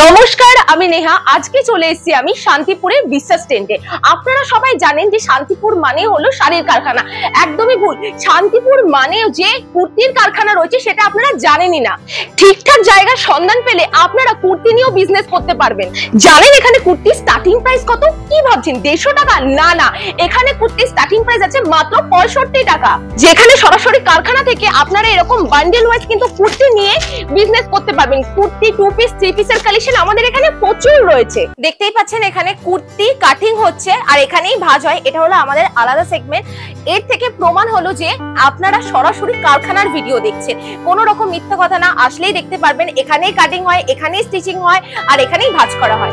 নমস্কার, আমি নেহা। আজকে চলে এসেছি আমি শান্তিপুরের বিশ্বাস টেন্টে। আপনারা সবাই জানেন যে শান্তিপুর মানে হলো শাড়ির কারখানা, একদমই ভুল। শান্তিপুর মানে যে কুর্তির কারখানা রয়েছে সেটা আপনারা জানেনই না। ঠিকঠাক জায়গার সন্ধান পেলে আপনারা কুর্তি নিয়েও বিজনেস করতে পারবেন। জানেন এখানে কুর্তির স্টার্টিং প্রাইস কত? কি ভাবছেন 150 টাকা? না না, এখানে কুর্তির স্টার্টিং প্রাইস আছে মাত্র 65 টাকা, যেখানে সরাসরি কারখানা থেকে আপনারা এরকম বান্ডেল ওয়াইজ কিন্তু কুর্তি নিয়ে বিজনেস করতে পারবেন। কুর্তি, টু পিস, থ্রি পিসের কালেকশন আমাদের এখানে প্রচুর রয়েছে। দেখতেই পাচ্ছেন এখানে কুর্তি কাটিং হচ্ছে আর এখানেই ভাঁজ হয়। এটা হলো আমাদের আলাদা সেগমেন্ট। এর থেকে প্রমাণ হলো যে আপনারা সরাসরি কারখানার ভিডিও দেখছেন, কোনো রকম মিথ্যা কথা না, আসলেই দেখতে পারবেন। এখানেই কাটিং হয়, এখানেই স্টিচিং হয় আর এখানেই ভাঁজ করা হয়।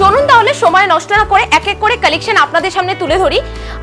চলুন তাহলে সময় নষ্ট না করে এক এক করে কালেকশন আপনাদের সামনে তুলে ধরি।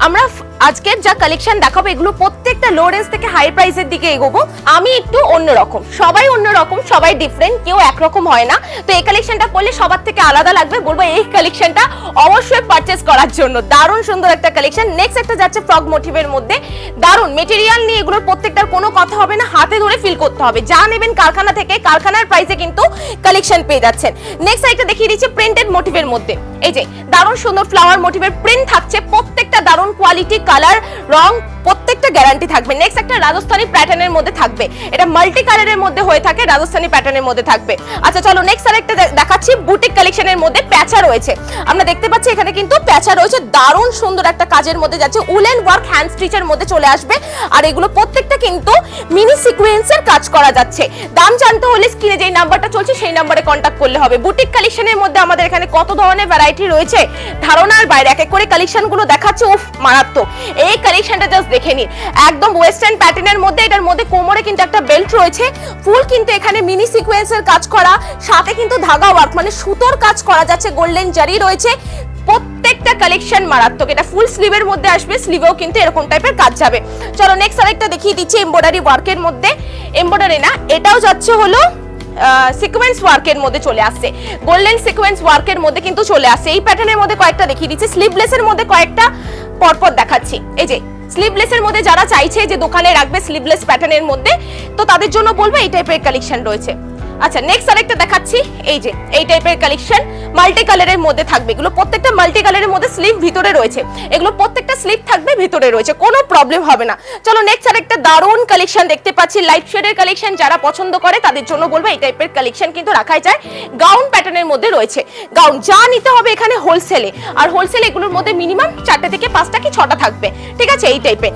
আমরা আজকের যা কালেকশন দেখাবো এগুলো প্রত্যেকটা লো রেঞ্জ থেকে হাই প্রাইসের দিকে এগোবো। আমি একটু অন্যরকম, সবাই অন্যরকম, সবাই ডিফারেন্ট, কেউ একরকম হয় না। তো এই কালেকশনটা করলে সবার থেকে আলাদা লাগবে। বলবো এই কালেকশনটা অবশ্যই পারচেজ করার জন্য, দারুণ সুন্দর একটা কালেকশন। নেক্সট একটা যাচ্ছে ফ্রক মোটিভের মধ্যে, দারুণ মেটেরিয়াল নিয়ে। এগুলোর প্রত্যেকটার কোনো কথা হবে না, হাতে ধরে ফিল করতে হবে। যা নেবেন কারখানা থেকে কারখানার প্রাইসে কিন্তু কালেকশন পেয়ে যাচ্ছেন। নেক্সট একটা দেখিয়ে দিচ্ছি প্রিন্টেড মোটিভের মধ্যে। এই যে দারুণ সুন্দর ফ্লাওয়ার মোটিভের প্রিন্ট থাকছে, প্রত্যেকটা দারুণ কোয়ালিটি, কালার, রং প্রত্যেকটা গ্যারান্টি থাকবে। নেক্সট একটা রাজস্থানী প্যাটার্নের মধ্যে থাকবে, এটা মাল্টি কালারের মধ্যে হয়ে থাকে, রাজস্থানী প্যাটার্নের মধ্যে থাকবে। আচ্ছা চলো নেক্সট আরেকটা দেখাচ্ছি বুটিক কালেকশনের মধ্যে। প্যাচা রয়েছে, আমরা দেখতে পাচ্ছি এখানে কিন্তু প্যাচা রয়েছে, দারুণ সুন্দর একটা কাজের মধ্যে যাচ্ছে। উলেন ওয়ার্ক হ্যান্ড স্টিচের মধ্যে চলে আসবে আর এগুলো প্রত্যেকটা কিন্তু মিনি সিকোয়েন্সের কাজ করা যাচ্ছে। দাম জানতে হলে স্ক্রিনে যেই নাম্বারটা চলছে সেই নাম্বারে কন্ট্যাক্ট করলে হবে। বুটিক কালেকশনের মধ্যে আমাদের এখানে কত ধরনের ভ্যারাইটি রয়েছে ধারণার বাইরে। এক এক করে কালেকশনগুলো দেখাচ্ছে, উফ মারাত্মক। এই কালেকশনটা জাস্ট দেখে নিন, একদম ওয়েস্টার্ন প্যাটার্নের মধ্যে। এটার মধ্যে কোমরে কিন্তু একটা বেল্ট রয়েছে, ফুল কিন্তু এখানে মিনি সিকোয়েন্সের কাজ করা, সাথে কিন্তু ধাগা ওয়ার্ক মানে সুতোর কাজ করা যাচ্ছে, গোল্ডেন জারি রয়েছে। প্রত্যেকটা কালেকশন মারাত্মক। এটা ফুল স্লিভের মধ্যে আসবে, স্লিভেও কিন্তু এরকম টাইপের কাজ যাবে। চলো নেক্সট আরেকটা দেখিয়ে দিচ্ছি এমব্রয়ডারি ওয়ার্কের মধ্যে। এমব্রয়ডারি না, এটাও যাচ্ছে হলো সিকোয়েন্স ওয়ার্কের মধ্যে চলে আসছে, গোল্ডেন সিকোয়েন্স ওয়ার্কের মধ্যে কিন্তু চলে আসছে। এই প্যাটার্নের মধ্যে কয়েকটা দেখিয়ে দিচ্ছি, স্লিভলেসের মধ্যে কয়েকটা পরপর দেখাচ্ছি। এই যে স্লিভলেসের মধ্যে যারা চাইছে যে দোকানে রাখবে স্লিভলেস প্যাটার্নের মধ্যে, তো তাদের জন্য বলবো এই টাইপের কালেকশন রয়েছে। আচ্ছা নেক্সট আরেকটা দেখাচ্ছি, এই যে এই টাইপের কালেকশন মাল্টি কালারের মধ্যে থাকবে। এগুলো প্রত্যেকটা মাল্টি কালারের মধ্যে, স্লিভ ভিতরে রয়েছে, এগুলো প্রত্যেকটা স্লিভ থাকবে ভিতরে রয়েছে, কোনো প্রবলেম হবে না। চলো নেক্সট আরেকটা দারুণ কালেকশন দেখতে পাচ্ছি, লাইট শেডের কালেকশন। যারা পছন্দ করে তাদের জন্য বলবো এই টাইপের কালেকশন কিন্তু রাখাই যায়। গাউন প্যাটার্নের মধ্যে রয়েছে গাউন, যা নিতে হবে এখানে হোলসেলে, আর হোলসেলে এগুলোর মধ্যে মিনিমাম 4টা থেকে 5টা কি 6টা থাকবে, ঠিক আছে। এই টাইপের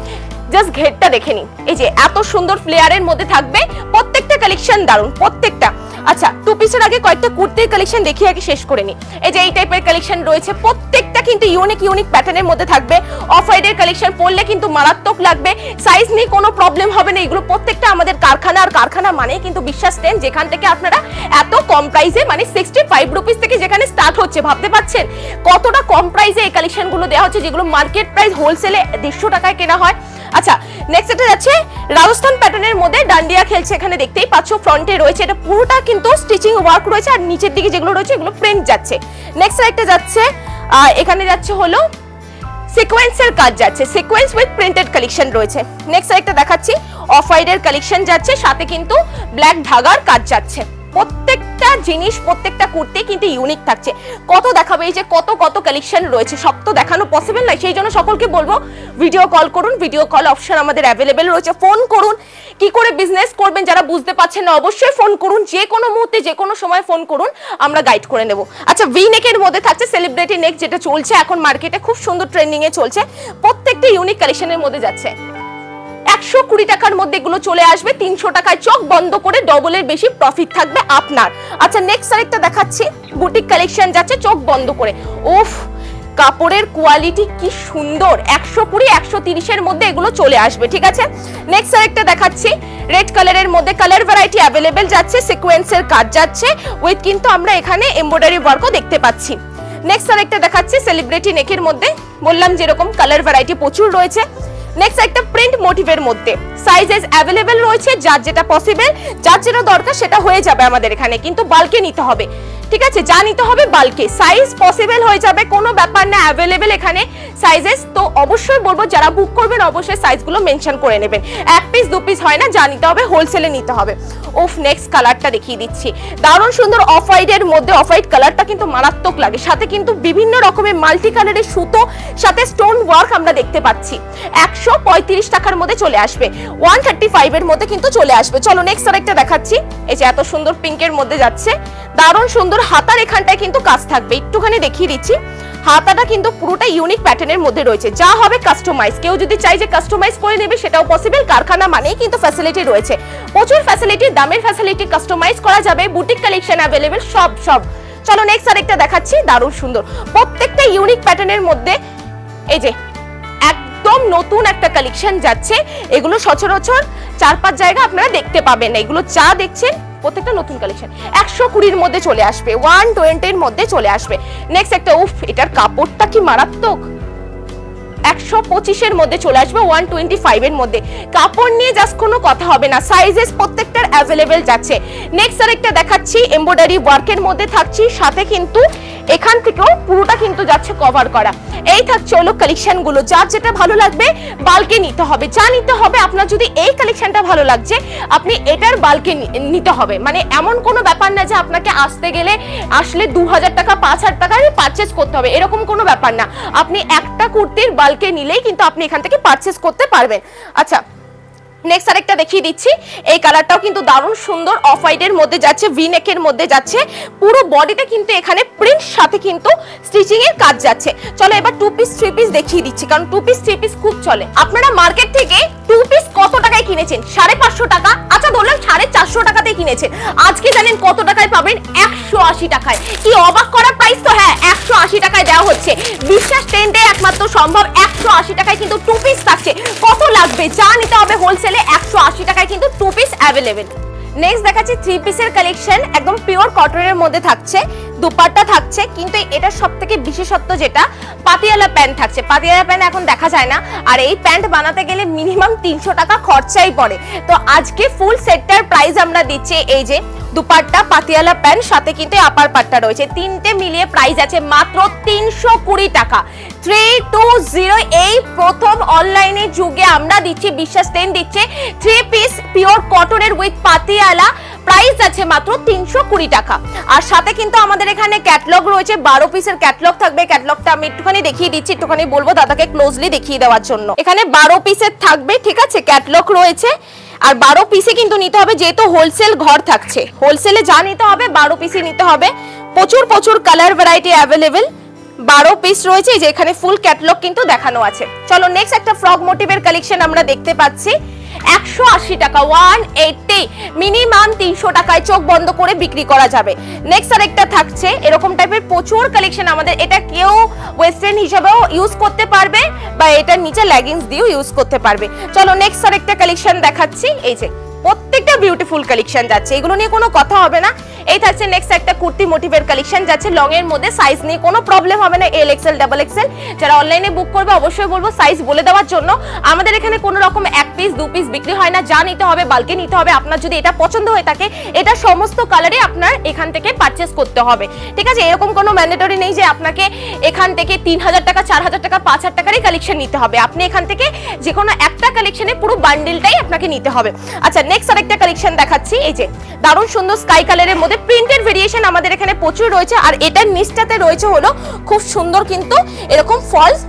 জাস্ট ঘেরটা দেখে নিন, এই যে এত সুন্দর ফ্লেয়ারের মধ্যে থাকবে, প্রত্যেকটা কালেকশন দারুণ প্রত্যেকটা। আচ্ছা টু পিসের আগে কয়েকটা কুর্তির কালেকশন দেখি, আগে শেষ করে নিই। এই যে এই টাইপের কালেকশন রয়েছে, প্রত্যেকটা কিন্তু ইউনিক ইউনিক প্যাটার্নের মধ্যে থাকবে। অফ হোয়াইটের কালেকশন পরলে কিন্তু মারাত্মক লাগবে, সাইজ নিয়ে কোনো প্রবলেম হবে না। এগুলো প্রত্যেকটা আমাদের কারখানা, আর কারখানা মানে কিন্তু বিশ্বাস টেন্ট, যেখান থেকে আপনারা এত কম প্রাইসে মানে 65 রুপিস থেকে যেখানে স্টার্ট হচ্ছে, ভাবতে পারছেন কতটা কম প্রাইসে এই কালেকশনগুলো দেওয়া হচ্ছে, যেগুলো মার্কেট প্রাইস হোলসেলে 150 টাকায় কেনা হয়। আচ্ছা নেক্সট এটা যাচ্ছে রাজস্থান প্যাটার্নের মধ্যে, ডান্ডিয়া খেলছে এখানে দেখতেই পাচ্ছ, ফ্রন্টে রয়েছে। এটা পুরোটা কিন্তু স্টিচিং ওয়ার্ক রয়েছে আর নিচের দিকে যেগুলো রয়েছে এগুলো প্রিন্ট যাচ্ছে। নেক্সট একটা যাচ্ছে এখানে যাচ্ছে হলো সিকোয়েন্সের কাজ যাচ্ছে, সিকোয়েন্স উইথ প্রিন্টেড কালেকশন রয়েছে। নেক্সট একটা দেখাচ্ছি অফ হোয়াইটের কালেকশন যাচ্ছে, সাথে কিন্তু ব্ল্যাক ধাগার কাজ যাচ্ছে। প্রত্যেকটা জিনিস প্রত্যেকটা কুর্তি কিন্তু ইউনিক থাকছে। কত দেখাবে, এই যে কত কালেকশন রয়েছে, সব তো দেখানো পসিবল নয়। সেই জন্য সকলকে বলবো ভিডিও কল করুন, ভিডিও কল অপশন আমাদের অ্যাভেলেবেল রয়েছে। ফোন করুন, কি করে বিজনেস করবেন যারা বুঝতে পারছেন না অবশ্যই ফোন করুন, যে কোনো মুহূর্তে যে কোনো সময় ফোন করুন, আমরা গাইড করে নেব। আচ্ছা ভি নেকের মধ্যে থাকছে সেলিব্রিটি নেক, যেটা চলছে এখন মার্কেটে, খুব সুন্দর ট্রেন্ডিংয়ে চলছে। প্রত্যেকটা ইউনিক কালেকশনের মধ্যে যাচ্ছে 120 টাকার মধ্যে, এগুলো চলে আসবে 300 টাকায়, চোখ বন্ধ করে ডবলের বেশি প্রফিট থাকবে আপনার। আচ্ছা নেক্সট আরেকটা দেখাচ্ছি বুটিক কালেকশন যাচ্ছে, চোখ বন্ধ করে। উফ কাপড়ের কোয়ালিটি কি সুন্দর, 120-130 মধ্যে এগুলো চলে আসবে, ঠিক আছে। নেক্সট আরেকটা দেখাচ্ছি রেড কালারের মধ্যে, কালার ভ্যারাইটি অ্যাভেলেবেল যাচ্ছে, সিকোয়েন্সের কাজ যাচ্ছে উইথ কিন্তু আমরা এখানে এমব্রয়ডারি ওয়ার্কও দেখতে পাচ্ছি। নেক্সট আরেকটা দেখাচ্ছি সেলিব্রিটি নেকের মধ্যে, বললাম যেরকম কালার ভ্যারাইটি প্রচুর রয়েছে। নেক্সট একটা প্রিন্ট মোটিভের মধ্যে সাইজেস অ্যাভেলেবেল রয়েছে, যার যেটা পসিবল, যার যেটা দরকার সেটা হয়ে যাবে আমাদের এখানে, কিন্তু বাল্কে নিতে হবে। ঠিক আছে, যা নিতে হবে বাল্কে, সাইজ পসিবল হয়ে যাবে, কোনো ব্যাপার না, অ্যাভেলেবেল এখানে সাইজেস। তো অবশ্যই বলবো যারা বুক করবেন অবশ্যই সাইজগুলো মেনশন করে নেবেন, এক পিস দু পিস হয় না, যা নিতে হবে হোলসেলে নিতে হবে। ওফ, নেক্সট কালারটা দেখিয়ে দিচ্ছি, দারুণ সুন্দর অফ হোয়াইটের মধ্যে। অফ হোয়াইট কালারটা কিন্তু মারাত্মক লাগে, সাথে কিন্তু বিভিন্ন রকমের মাল্টি কালারের সুতো, সাথে স্টোন ওয়ার্ক আমরা দেখতে পাচ্ছি। 135 টাকার মধ্যে চলে আসবে, 135 এর মধ্যে কিন্তু চলে আসবে। চলো নেক্সট আরেকটা দেখাচ্ছি, এই যে এত সুন্দর পিঙ্কের মধ্যে যাচ্ছে, দারুণ সুন্দর। হাতার এখানটায় কিন্তু কাজ থাকবে, একটুখানি দেখিয়ে দিচ্ছি। হাতাটা কিন্তু পুরোটা ইউনিক প্যাটার্নের মধ্যে রয়েছে, যা হবে কাস্টমাইজ, কেউ যদি চাই যে কাস্টমাইজ করে নেবে সেটাও পসিবল। কারখানা মানেই কিন্তু ফ্যাসিলিটি রয়েছে, প্রচুর ফ্যাসিলিটি, দামের ফ্যাসিলিটি, কাস্টমাইজ করা যাবে, বুটিক কালেকশন অ্যাভেলেবেল সব। চলো নেক্সট আরেকটা দেখাচ্ছি, দারুণ সুন্দর, প্রত্যেকটা ইউনিক প্যাটার্নের মধ্যে। এই যে একদম নতুন একটা কালেকশন যাচ্ছে, এগুলো সচরাচর 4-5 জায়গা আপনারা দেখতে পাবেন, এগুলো যা দেখছেন প্রত্যেকটা নতুন কালেকশন। 120 এর মধ্যে চলে আসবে, 120 এর মধ্যে চলে আসবে। নেক্সট একটা, উফ, এটার কাপড়টা কি মারাত্মক, 125 এর মধ্যে চলে আসবে, 125 এর মধ্যে। কাপড় নিয়ে জাস্ট কোনো কথা হবে না, সাইজেস প্রত্যেকটার অ্যাভেলেবেল যাচ্ছে। নেক্সট আরেকটা দেখাচ্ছি, এমব্রয়ডারি ওয়ার্কের মধ্যে থাকছি, সাথে কিন্তু এখান থেকেও পুরোটা কিন্তু যাচ্ছে কভার করা। এই থাকছে হলো কালেকশনগুলো, যার যেটা ভালো লাগবে বাল্কে নিতে হবে, যা নিতে হবে। আপনার যদি এই কালেকশনটা ভালো লাগছে আপনি এটার বাল্কে নিতে হবে, মানে এমন কোনো ব্যাপার না যে আপনাকে আসলে 2000 টাকা 5000 টাকা পারচেস করতে হবে, এরকম কোনো ব্যাপার না। আপনি একটা কুর্তির বাল্কে নিলেই কিন্তু আপনি এখান থেকে পারচেস করতে পারবেন। আচ্ছা নেক্সট আরেকটা দেখিয়ে দিচ্ছি, এই কালারটাও কিন্তু দারুণ সুন্দর, অফ হোয়াইটের মধ্যে যাচ্ছে, ভি নেকের মধ্যে যাচ্ছে, পুরো বডিতে কিন্তু এখানে প্রিন্ট, সাথে কিন্তু স্টিচিং এর কাজ যাচ্ছে। চলো এবার 2 পিস 3 পিস দেখিয়ে দিচ্ছি, কারণ 2 পিস 3 পিস খুব চলে। আপনারা মার্কেট থেকে 2 পিস কত টাকায় কিনেছেন? 550 টাকা, আচ্ছা ধরলাম 450 টাকাতে কিনেছেন, আজকে জানেন কত টাকায় পাবেন? 180 টাকায়। কি অবাক করা প্রাইস! তো হ্যাঁ, 180 টাকায় দেওয়া হচ্ছে, বিশ্বাস টেন্টে একমাত্র সম্ভব। 180 টাকায় কিন্তু 2 পিস থাকছে, কত লাগবে যা নিতে হবে হোলসেল 180 টাকায় কিন্তু 2 পিস অ্যাভেলেবেল। নেক্সট দেখাচ্ছি 3 পিসের কালেকশন, একদম পিওর কটনের মধ্যে থাকছে, দুপাট্টা থাকছে, কিন্তু এটা সবথেকে বিশেষত্ব যেটা পাতিয়ালা প্যান্ট থাকছে। পাতিয়ালা প্যান্ট এখন দেখা যায় না, আর এই প্যান্ট বানাতে গেলে মিনিমাম 300 টাকা খরচাই পড়ে। তো আজকে ফুল সেটটার প্রাইস আমরা দিচ্ছি, এই যে দুপাট্টা, পাতিয়ালা প্যান্ট, সাথে কিন্তু আপার পাট্টা রয়েছে, তিনটে মিলিয়ে প্রাইস আছে মাত্র 320 টাকা। 320, এই প্রথম অনলাইনের যুগে আমরা দিচ্ছি, বিশ্বাস টেন্ট দিচ্ছে 3 পিস পিওর কটনের উইথ পাতিয়ালা, প্রাইস আছে মাত্র 320 টাকা। আর সাথে কিন্তু আমাদের এখানে ক্যাটলগ রয়েছে, 12 পিসের ক্যাটলগ থাকবে। ক্যাটলগটা আমি একটুখানি দেখিয়ে দিচ্ছি, একটুখানি বলবো দাদাকে ক্লোজলি দেখিয়ে দেওয়ার জন্য। এখানে 12 পিসের থাকবে, ঠিক আছে, ক্যাটলগ রয়েছে। আর 12 পিসে কিন্তু নিতে হবে, যেহেতু হোলসেল ঘর থাকছে, হোলসেলে যা নিতে হবে 12 পিসে নিতে হবে। প্রচুর কালার ভ্যারাইটি অ্যাভেলেবেল, 12 পিস রয়েছে, যে এখানে ফুল ক্যাটলগ কিন্তু দেখানো আছে। চলো নেক্সট একটা ফ্রক মোটিভের কালেকশন আমরা দেখতে পাচ্ছি, 180 টাকা, 180, মিনিমাম 300 টাকায় চোখ বন্ধ করে বিক্রি করা যাবে। নেক্সট আরেকটা থাকছে, এরকম টাইপের প্রচুর কালেকশন আমাদের। এটা কেউ ওয়েস্টার্ন হিসাবেও ইউজ করতে পারবে, বা এটা নিচে লেগিংস দিয়েও ইউজ করতে পারবে। চলো নেক্সট আরেকটা কালেকশন দেখাচ্ছি, এই যে প্রত্যেকটা বিউটিফুল কালেকশন যাচ্ছে, এগুলো নিয়ে কোনো কথা হবে না। এই থাকছে নেক্সট একটা কুর্তি মোটিভের কালেকশন যাচ্ছে, লং এর মধ্যে, সাইজ নিয়ে কোনো প্রবলেম হবে না, এল এক্সেল ডাবল এক্সেল। যারা অনলাইনে বুক করবে অবশ্যই বলবো সাইজ বলে দেওয়ার জন্য। আমাদের এখানে কোনো রকম 1 পিস 2 পিস বিক্রি হয় না, যা নিতে হবে বালকে নিতে হবে। আপনার যদি এটা পছন্দ হয়ে থাকে, এটা সমস্ত কালারে আপনার এখান থেকে পারচেস করতে হবে, ঠিক আছে। এরকম কোনো ম্যান্ডেটরি নেই যে আপনাকে এখান থেকে 3000 টাকা 4000 টাকা 5000 টাকারই কালেকশন নিতে হবে। আপনি এখান থেকে যে কোনো একটা কালেকশনে পুরো বান্ডেলটাই আপনাকে নিতে হবে। আচ্ছা নেক্সট আরেকটা কালেকশন দেখাচ্ছি, এই যে দারুণ সুন্দর স্কাই কালারের মধ্যে, প্রিন্টেড ভেরিয়েশন আমাদের এখানে প্রচুর রয়েছে। আর এটার নিচটাতে রয়েছে হলো খুব সুন্দর কিন্তু এরকম ফলস,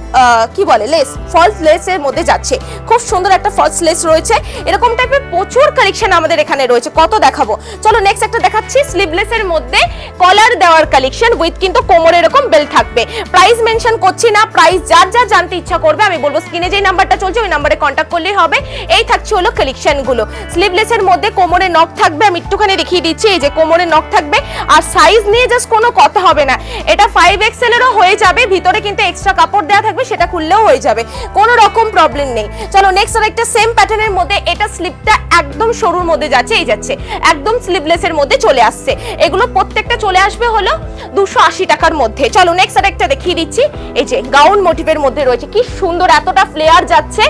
কি বলে, লেস, ফলস লেসের মধ্যে যাচ্ছে, খুব সুন্দর একটা ফলস লেস রয়েছে। এরকম টাইপের প্রচুর কালেকশন আমাদের এখানে রয়েছে, কত দেখাবো। চলো নেক্সট একটা দেখাচ্ছি, স্লিভলেসের মধ্যে কলার দেওয়ার কালেকশন উইথ কিন্তু কোমরে এরকম বেল্ট থাকবে। প্রাইস মেনশন করছি না, প্রাইস যার যা জানতে ইচ্ছা করবে আমি বলবো স্ক্রিনে যে নাম্বারটা চলছে ওই নাম্বারে কন্ট্যাক্ট করলেই হবে। এই থাকছে হলো কালেকশনগুলো, স্লিভলেসের মধ্যে কোমরে নখ থাকবে, আমি একটুখানি দেখিয়ে দিচ্ছি, এই যে কোমরে নখ থাকবে। আর সাইজ নিয়ে জাস্ট কোনো কথা হবে না, এটা 5XL-এরও হয়ে যাবে, ভিতরে কিন্তু এক্সট্রা কাপড় দেওয়া থাকবে, সেটা খুললেও হয়ে যাবে, কোনো রকম প্রবলেম নেই। চলো নেক্সট আর একটা সেম প্যাটার্নের মধ্যে, এটা স্লিপটা একদম সরুর মধ্যে যাচ্ছে, এই যাচ্ছে একদম স্লিভলেসের মধ্যে চলে আসছে। এগুলো প্রত্যেকটা চলে আসবে হলো 280 টাকার মধ্যে। চলো নেক্সট আর একটা দেখিয়ে দিচ্ছি, এই যে গাউন মোটিভের মধ্যে রয়েছে, কি সুন্দর এতটা ফ্লেয়ার যাচ্ছে,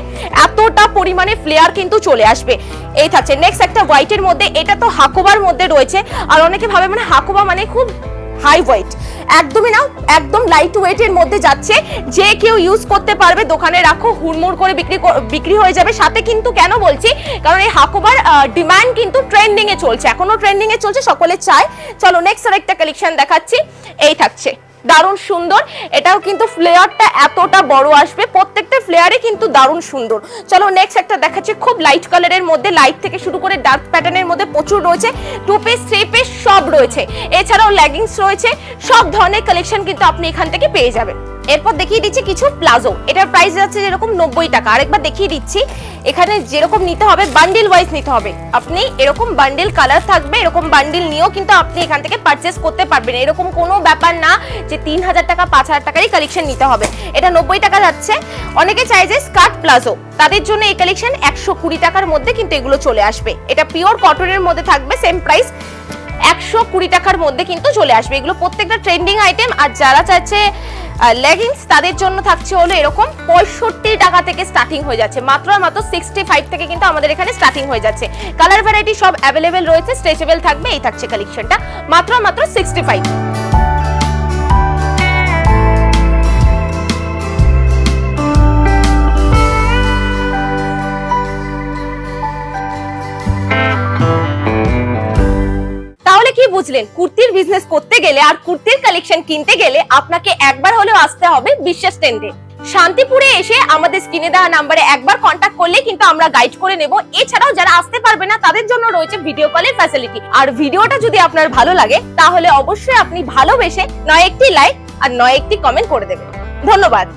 এতটা পরিমাণে ফ্লেয়ার কিন্তু চলে আসবে। এই থাকছে নেক্সট একটা হোয়াইটের মধ্যে, এটা তো হাকোবার মধ্যে রয়েছে। আর অনেকে ভাবে মানে হাকোবা মানে খুব হাই ওয়েট, একদমই না, একদম লাইট ওয়েটের মধ্যে যাচ্ছে, যে কেউ ইউজ করতে পারবে, দোকানে রাখো হুড়মুড় করে বিক্রি হয়ে যাবে। সাথে কিন্তু কেন বলছি, কারণ এই হাকোবার ডিমান্ড কিন্তু ট্রেন্ডিংয়ে চলছে, এখনও ট্রেন্ডিংয়ে চলছে, সকলে চায়। চলো নেক্সট আর একটা কালেকশন দেখাচ্ছি, এই থাকছে দারুণ সুন্দর, এটাও কিন্তু ফ্লেয়ারটা এতটা বড় আসবে, প্রত্যেকটা ফ্লেয়ারে কিন্তু দারুণ সুন্দর। চলো নেক্সট একটা দেখাচ্ছি, খুব লাইট কালারের মধ্যে, লাইট থেকে শুরু করে ডার্ক প্যাটার্নের মধ্যে প্রচুর রয়েছে, টু পিস থ্রি পিস সব রয়েছে, এছাড়াও লেগিংস রয়েছে, সব ধরনের কালেকশন কিন্তু আপনি এখান থেকে পেয়ে যাবেন। এরপর দেখিয়ে দিচ্ছি কিছু প্লাজো, এটার প্রাইস যাচ্ছে যেরকম 90 টাকা। আরেকবার দেখিয়ে দিচ্ছি, এখানে যেরকম নিতে হবে বান্ডিল ওয়াইজ নিতে হবে, আপনি এরকম বান্ডিল কালার থাকবে, এরকম বান্ডিল নিয়েও কিন্তু আপনি এখান থেকে পারচেস করতে পারবেন, এরকম কোনো ব্যাপার না যে 3000 টাকা 5000 টাকারই কালেকশন নিতে হবে। এটা 90 টাকা যাচ্ছে। অনেকে চাই যে স্কার্ট প্লাজো, তাদের জন্য এই কালেকশন 120 টাকার মধ্যে কিন্তু এগুলো চলে আসবে। এটা পিওর কটনের মধ্যে থাকবে, সেম প্রাইস 120 টাকার মধ্যে কিন্তু চলে আসবে। এগুলো প্রত্যেকটা ট্রেন্ডিং আইটেম। আর যারা চাইছে লেগিংস, তাদের জন্য থাকছে হলো এরকম 65 টাকা থেকে স্টার্টিং হয়ে যাচ্ছে, মাত্র মাত্র 65 থেকে কিন্তু আমাদের এখানে স্টার্টিং হয়ে যাচ্ছে। কালার ভ্যারাইটি সব অ্যাভেলেবেল রয়েছে, স্ট্রেচেবল থাকবে। এই থাকছে কালেকশনটা মাত্র মাত্র 65। কি বুঝলেন, কুর্তির বিজনেস করতে গেলে আর কুর্তির কালেকশন কিনতে গেলে আপনাকে একবার হলেও আসতে হবে বিশ্বাস টেন্ডে। শান্তিপুরে এসে আমাদের স্ক্রিনে দেওয়া নাম্বারে একবার কন্ট্যাক্ট করলে কিন্তু আমরা গাইড করে নেব। এছাড়াও যারা আসতে পারবে না, তাদের জন্য রয়েছে ভিডিও কলের ফ্যাসিলিটি। আর ভিডিওটা যদি আপনার ভালো লাগে, তাহলে অবশ্যই আপনি ভালোবেসে 9টি লাইক আর 9টি কমেন্ট করে দেবেন। ধন্যবাদ।